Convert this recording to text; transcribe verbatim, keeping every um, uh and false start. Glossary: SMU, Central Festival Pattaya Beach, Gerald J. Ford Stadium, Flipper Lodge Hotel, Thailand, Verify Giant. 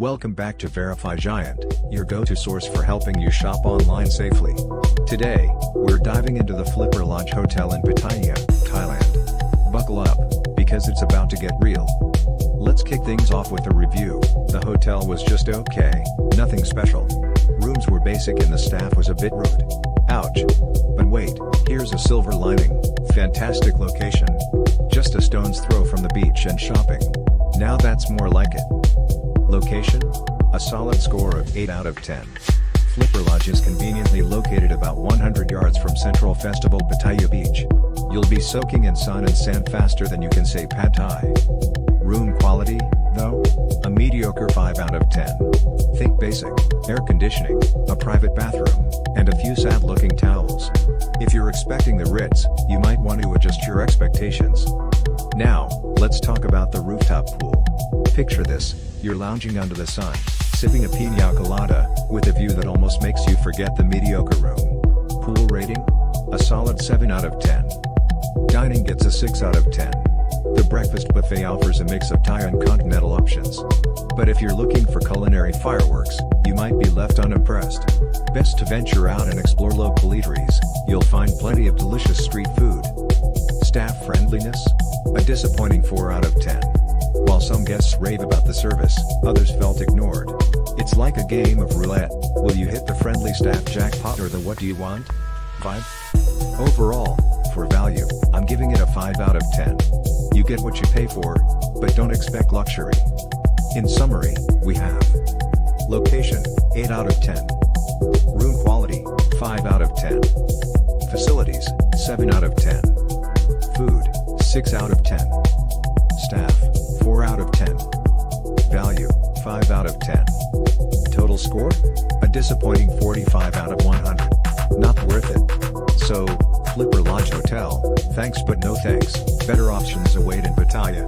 Welcome back to Verify Giant, your go-to source for helping you shop online safely. Today, we're diving into the Flipper Lodge Hotel in Pattaya, Thailand. Buckle up, because it's about to get real. Let's kick things off with a review. The hotel was just okay, nothing special. Rooms were basic and the staff was a bit rude. Ouch. But wait, here's a silver lining. Fantastic location. Just a stone's throw from the beach and shopping. Now that's more like it. Location? A solid score of eight out of ten. Flipper Lodge is conveniently located about one hundred yards from Central Festival Pattaya Beach. You'll be soaking in sun and sand faster than you can say pad thai. Room quality, though? A mediocre five out of ten. Think basic, air conditioning, a private bathroom, and a few sad-looking towels. If you're expecting the Ritz, you might want to adjust your expectations. Now, let's talk about the rooftop pool. Picture this, you're lounging under the sun, sipping a piña colada, with a view that almost makes you forget the mediocre room. Pool rating? A solid seven out of ten. Dining gets a six out of ten. The breakfast buffet offers a mix of Thai and continental options. But if you're looking for culinary fireworks, you might be left unimpressed. Best to venture out and explore local eateries, you'll find plenty of delicious street food. Staff friendliness? A disappointing four out of ten. While some guests rave about the service, others felt ignored. It's like a game of roulette. Will you hit the friendly staff jackpot or the what do you want vibe? Overall, for value, I'm giving it a five out of ten. You get what you pay for, but don't expect luxury. In summary, we have location, eight out of ten. Room quality, five out of ten. Facilities, seven out of ten. Food, six out of ten. Staff, four out of ten. Value, five out of ten. Total score? A disappointing forty-five out of one hundred. Not worth it. So, Flipper Lodge Hotel, thanks but no thanks. Better options await in Pattaya.